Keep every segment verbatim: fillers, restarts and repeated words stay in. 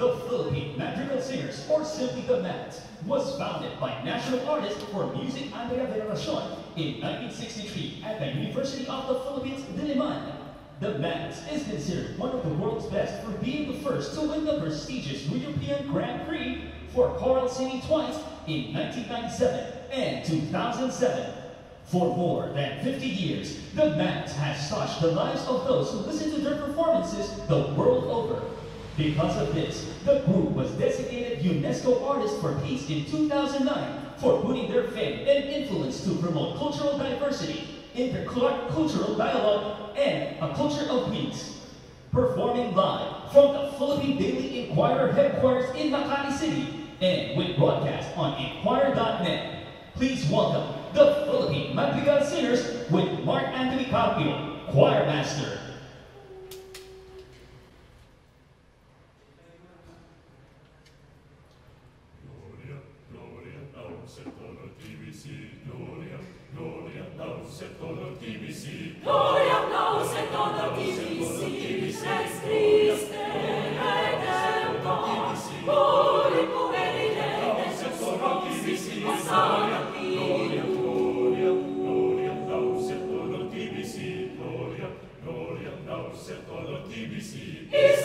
The Philippine Madrigal Singers, or simply the Madz, was founded by national artist for music Andrea Veneracion in nineteen sixty-three at the University of the Philippines, Diliman. The Madz is considered one of the world's best for being the first to win the prestigious European Grand Prix for choral singing twice in nineteen ninety-seven and two thousand seven. For more than fifty years, the Madz has touched the lives of those who listen to their performances the world over. Because of this, the group was designated UNESCO Artist for Peace in two thousand nine for putting their fame and influence to promote cultural diversity, intercultural dialogue, and a culture of peace. Performing live from the Philippine Daily Inquirer headquarters in Makati City and with broadcast on Inquirer dot net, please welcome the Philippine Madrigal Singers with Mark Anthony Carpio, choir master. Is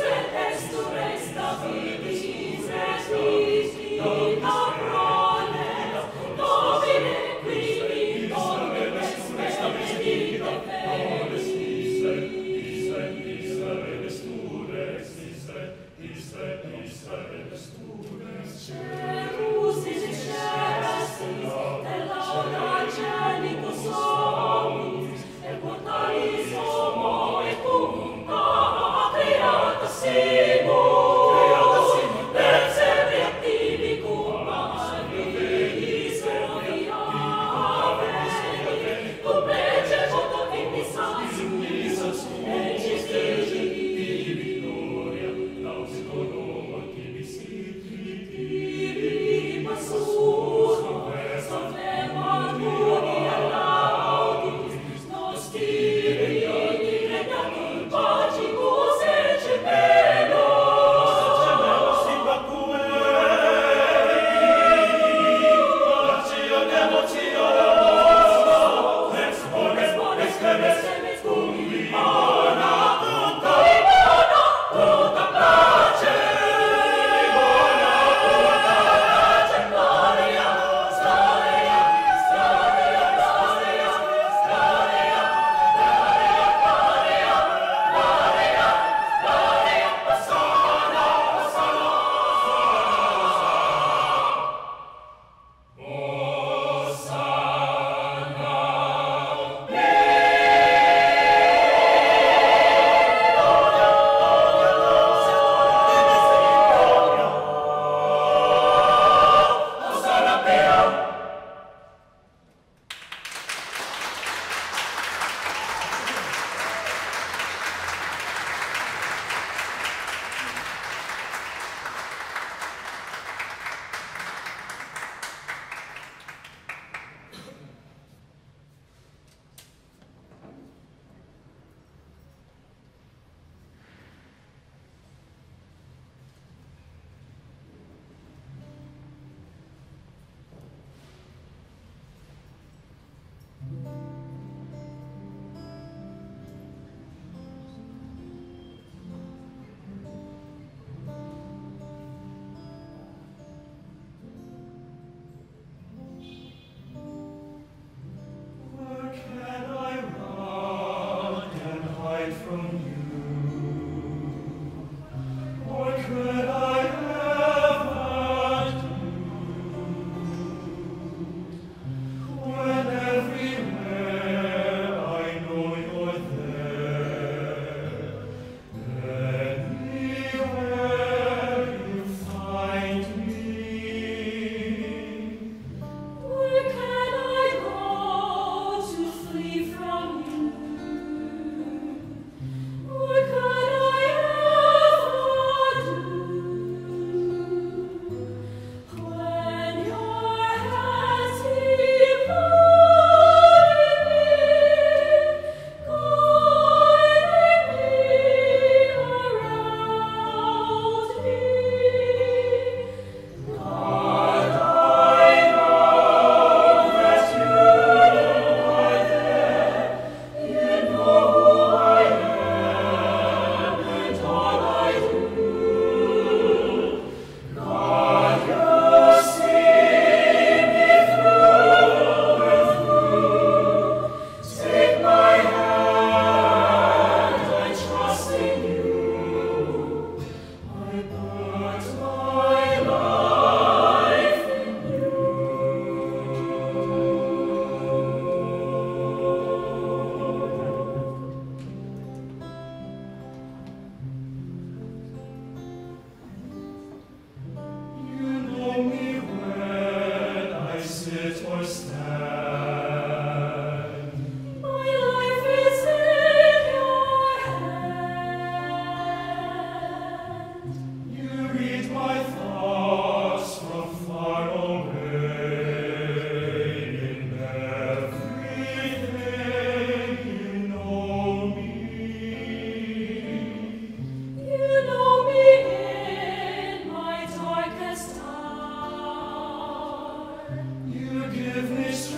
Give me strength.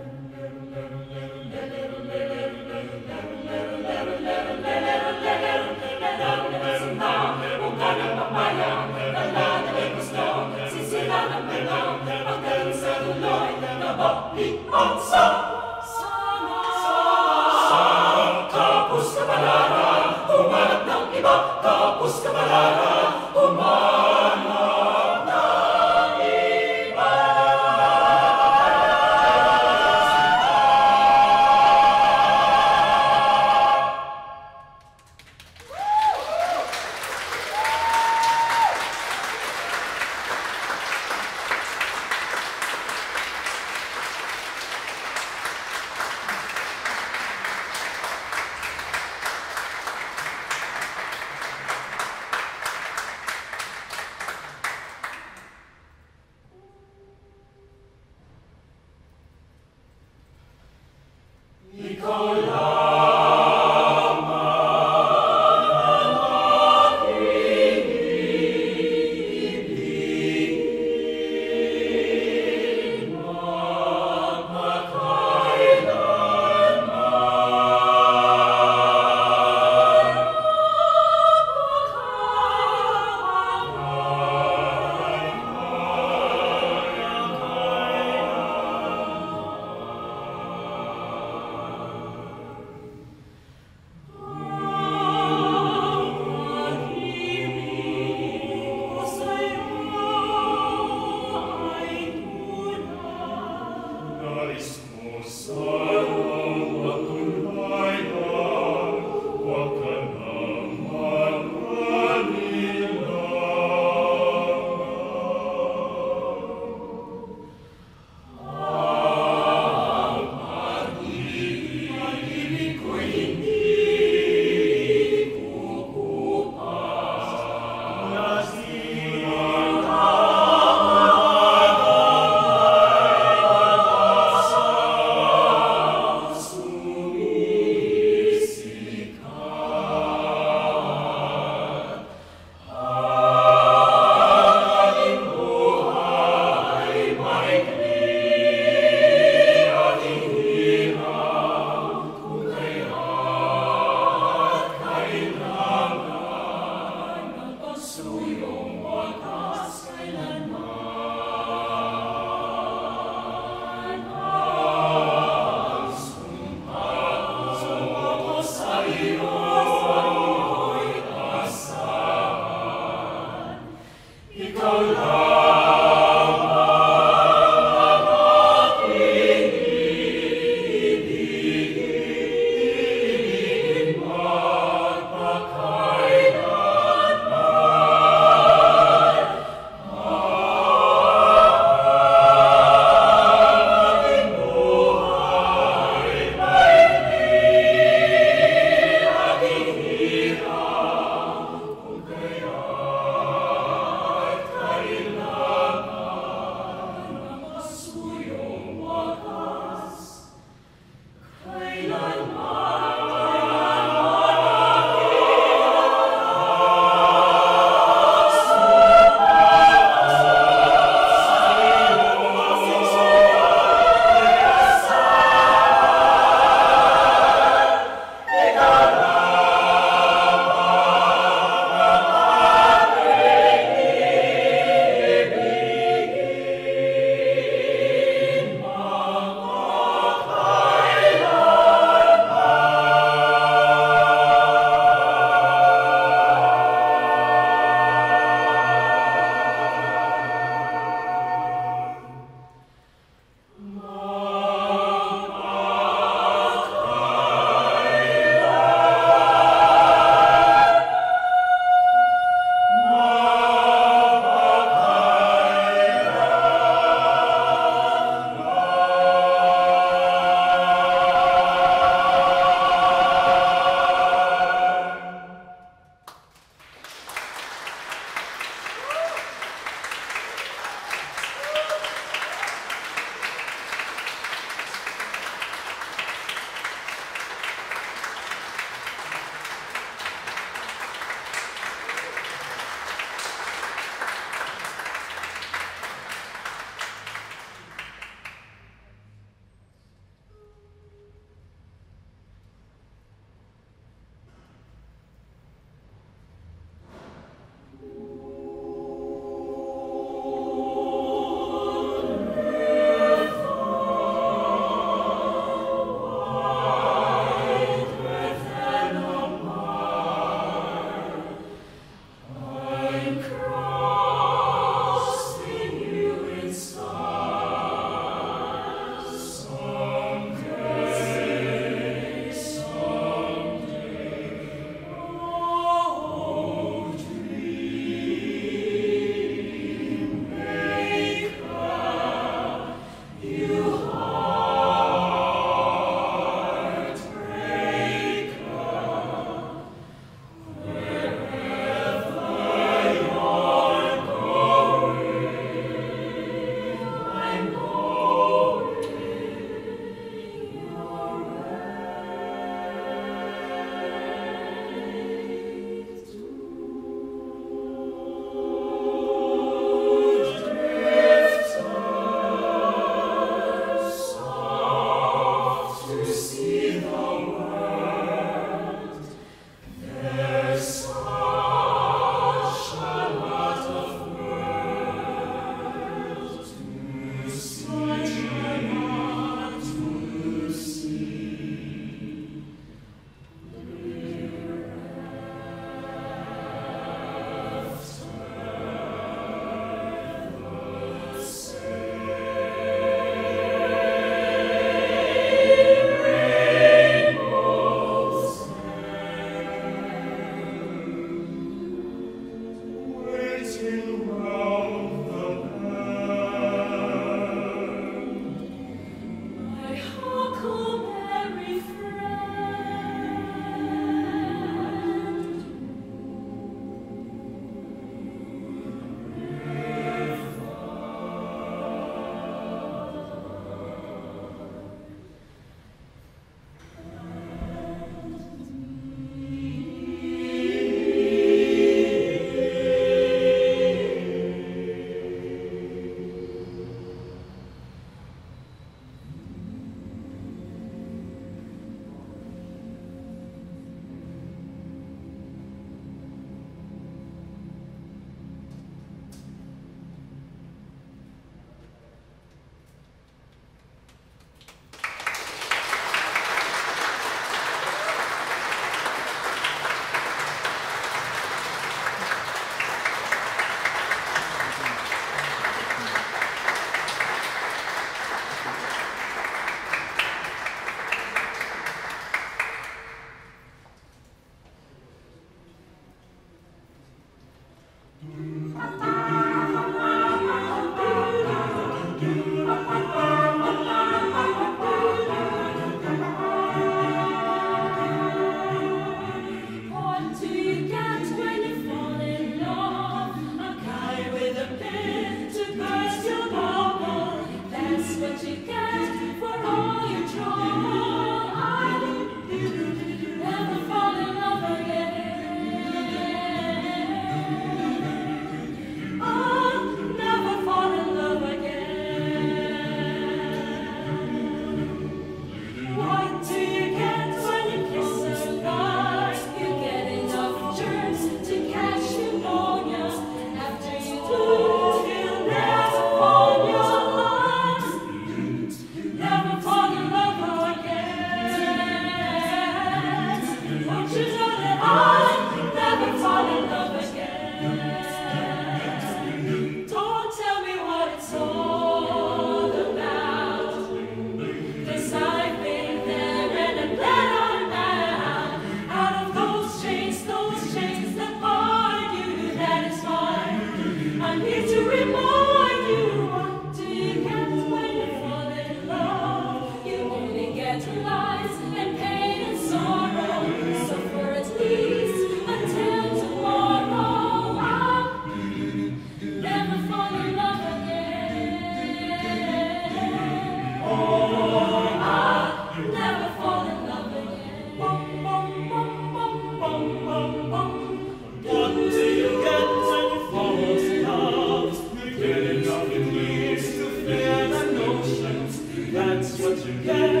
In the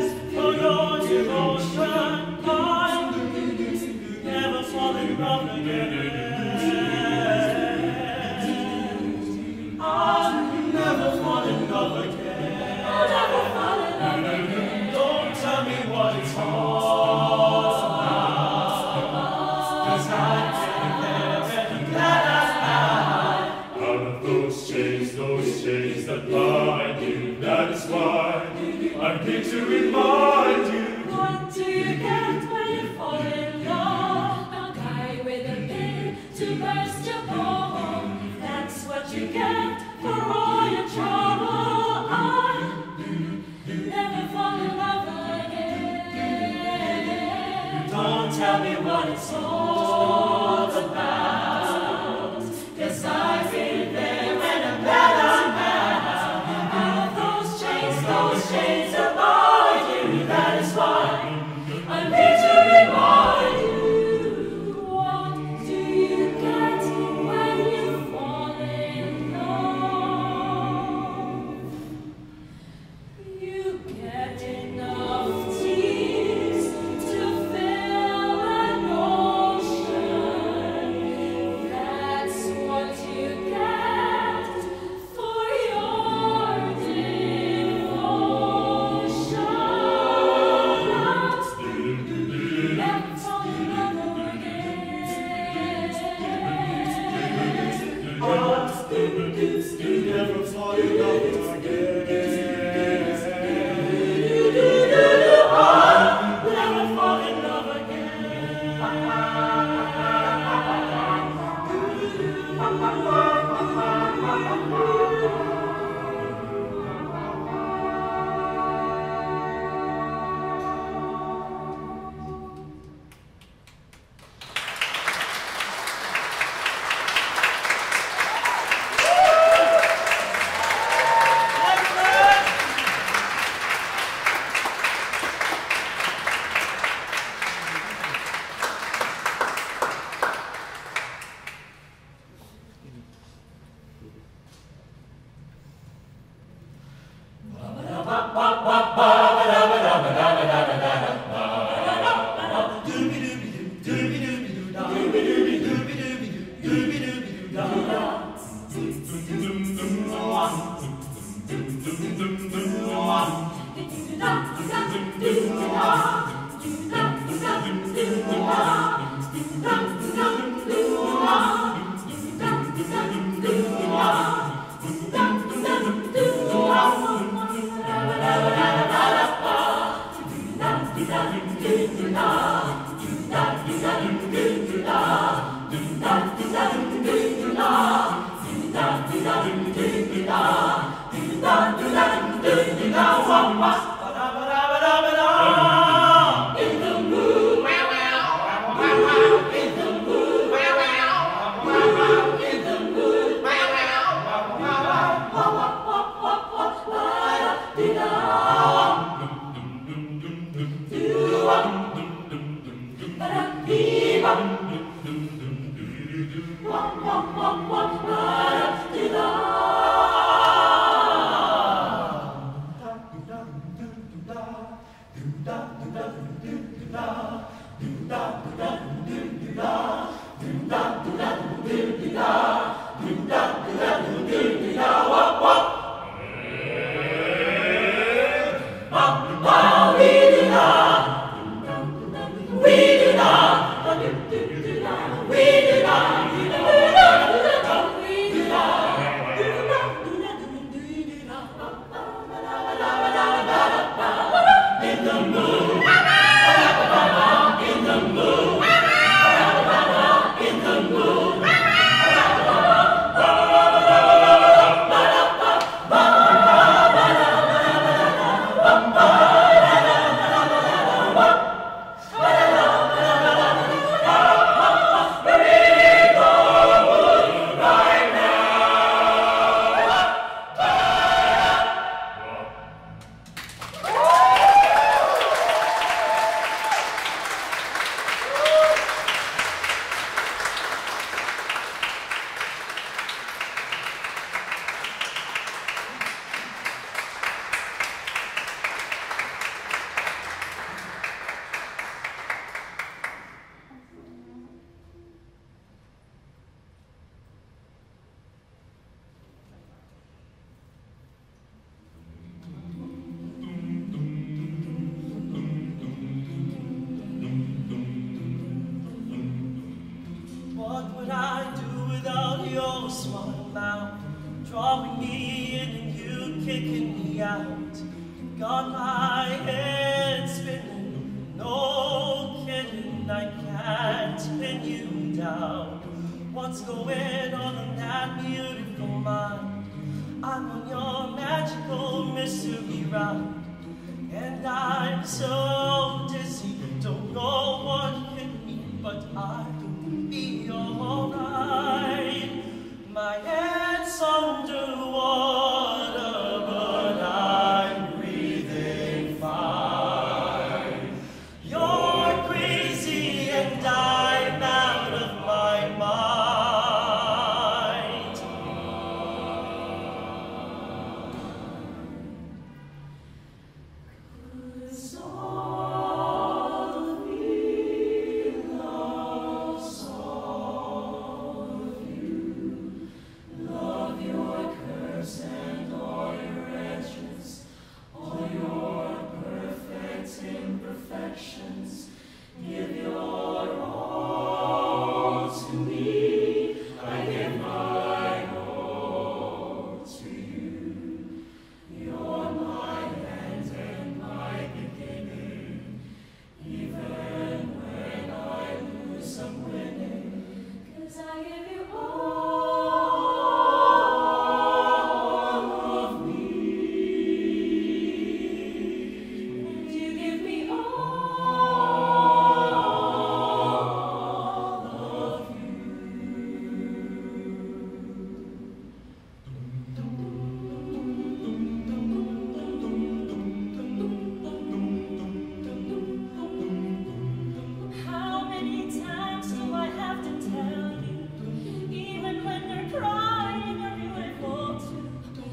out, got my head spinning, no kidding, I can't pin you down. What's going on in that beautiful mind? I'm on your magical mystery round, and I'm so dizzy, don't know what hit me, but I can be alright. My head's underwater, but I'm breathing fine. You're crazy and I'm out of my mind. It's all of me, love's all of you. Love your curse and all your wretches, all your perfect imperfections. Give your all to me, I give my all to you. You're my end and my beginning, even when I lose some winning, 'cause I give you all of me, and you give me all of you. How many times do I have to tell you? Even when you're crying, everywhere falls through.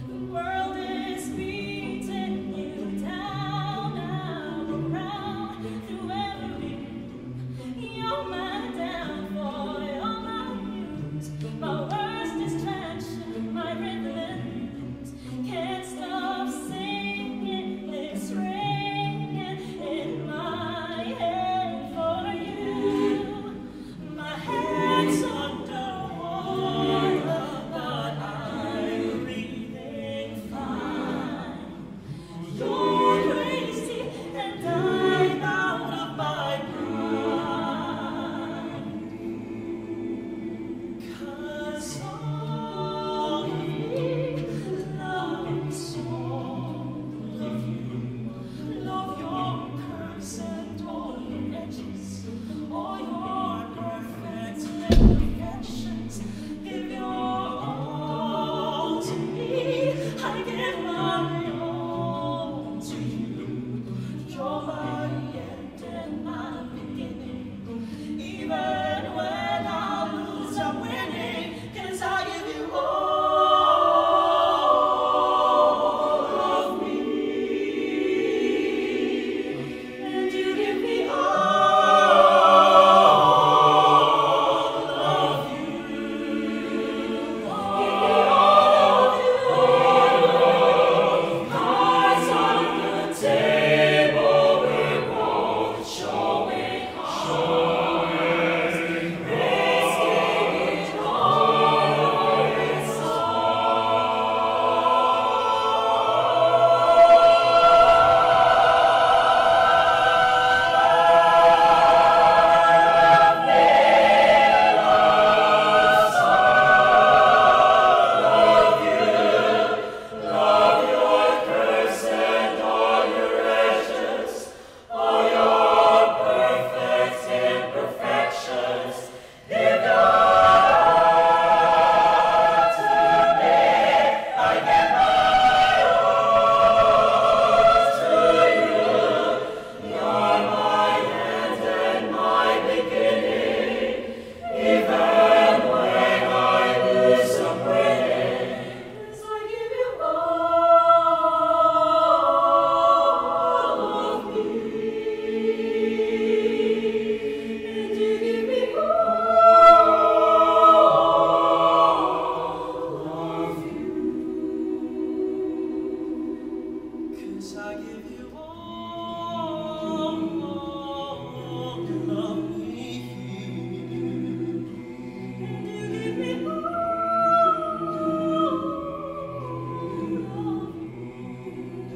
The world is beating you down and around through every room. You're my downfall, you're my muse, my worst distraction, my rhythms. Can't stop singing, it's ringing in my head for you. My head's underwater, but I'm breathing fine. You're crazy and I'm out of my mind. 'Cause all of me, love's all of you. Love your curves and all your edges, all your perfect imperfections. Give your all to me, I give my all to you. You're my end and my beginning, even when I lose, I'm winning, 'cause I give you all of me, and you give me all of you. Cards on the table, we're both showing cards. Let's give it all, it's love your curse and all your wretches, all your perfect imperfections. Give your all to me, I give my all to you. You're my end and my beginning, even when I lose some winning. Cause I give you all of me, and you give me all of you. 'Cause I give you all of me. And you give me all of you.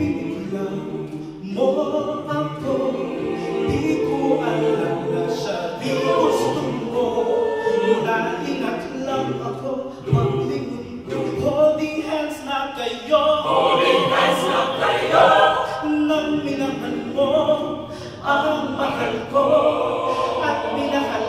Minahal, ah, mahal, ah, at minahal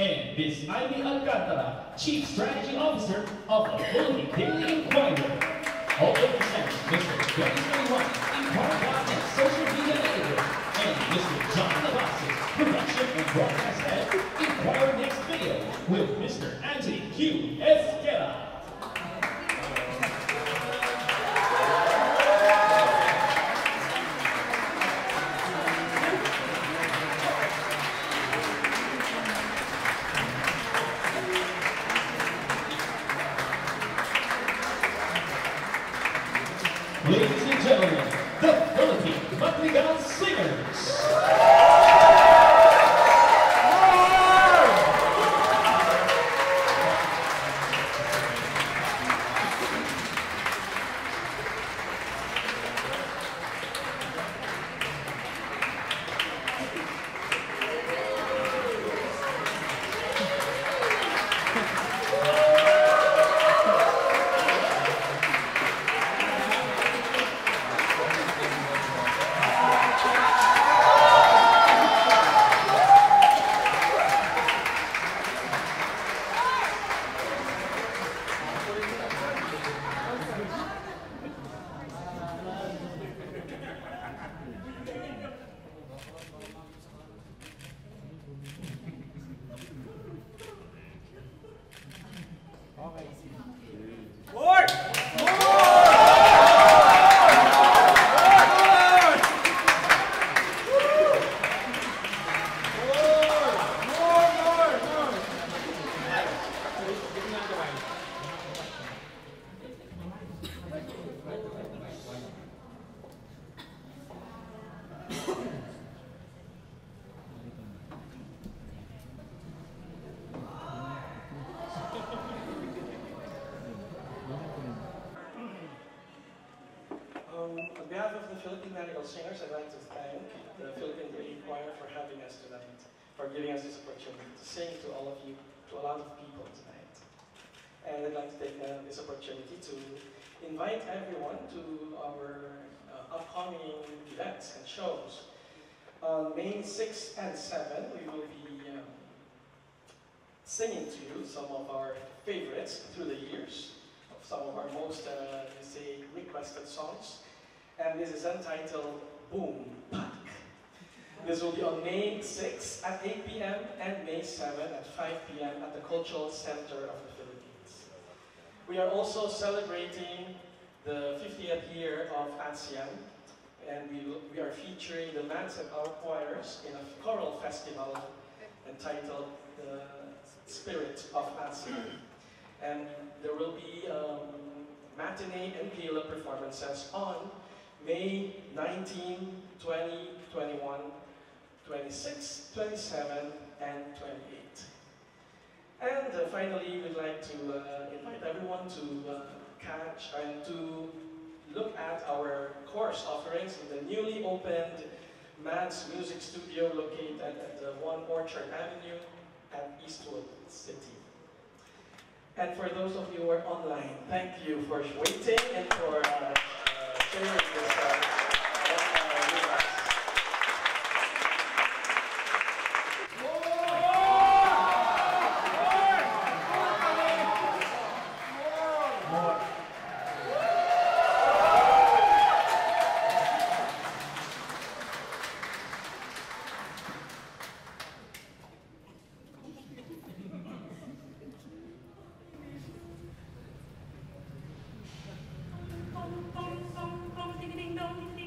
and Miz Ivy Alcantara, Chief Strategy Officer of the Philippine Daily Inquirer. Also present Mister twenty twenty-one Inquirer dot net Social Media Editor, and Mister John Navassis, Production and Broadcast Head, Inquirer Next Video, with Mister Anthony Q. Esquera. Ladies and gentlemen, the Philippine Madrigal Singers! On behalf of the Philippine Madrigal Singers, I'd like to thank the Philippine Daily Inquirer for having us tonight, for giving us this opportunity to sing to all of you, to a lot of people tonight. And I'd like to take uh, this opportunity to invite everyone to our uh, upcoming events and shows. On May sixth and seventh, we will be um, singing to you some of our favorites through the years, of some of our most, uh, let's say, requested songs. And this is entitled Boom Pak. This will be on May sixth at eight p m and May seventh at five p m at the Cultural Center of the Philippines. We are also celebrating the fiftieth year of ASEAN, and we, we are featuring the Madz and our choirs in a choral festival entitled The Spirit of ASEAN. And there will be um, matinee and gala performances on May nineteenth, twenty, twenty-one, twenty-six, twenty-seven, and twenty-eight. And uh, finally, we'd like to uh, invite everyone to uh, catch and to look at our course offerings in the newly opened Madz Music Studio located at the one Orchard Avenue at Eastwood City. And for those of you who are online, thank you for waiting and for uh, This, uh, uh, Ding ding dong.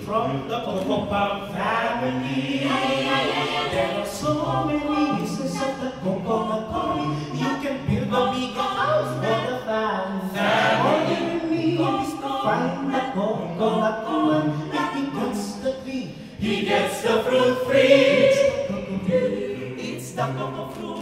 From the cocoa palm family. It's the cocoa fruit.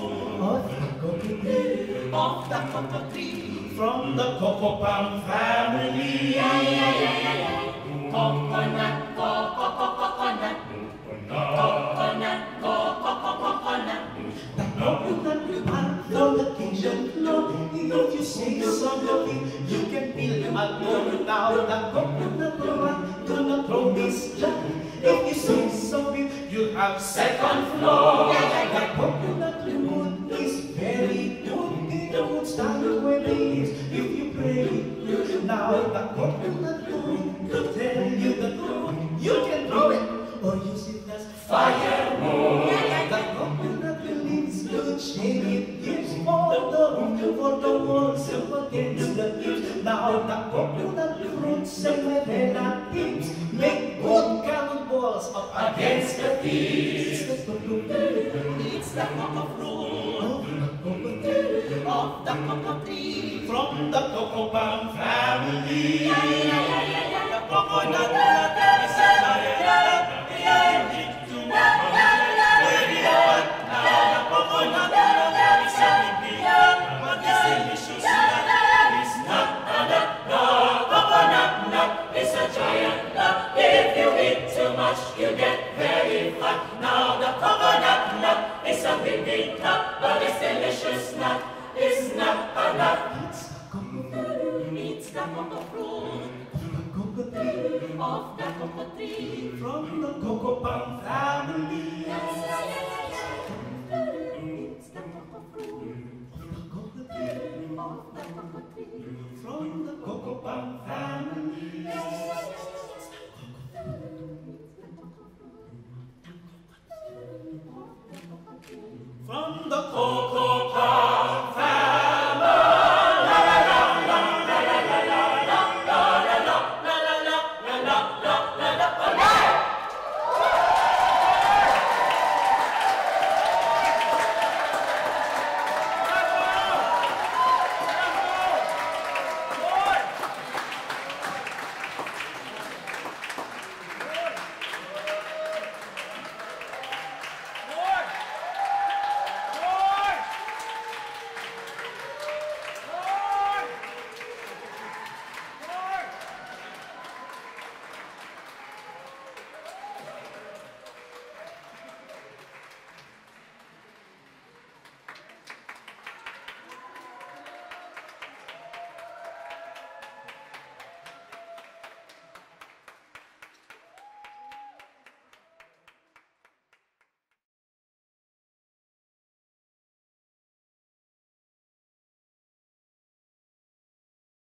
from the Coco Pump family. From the Coco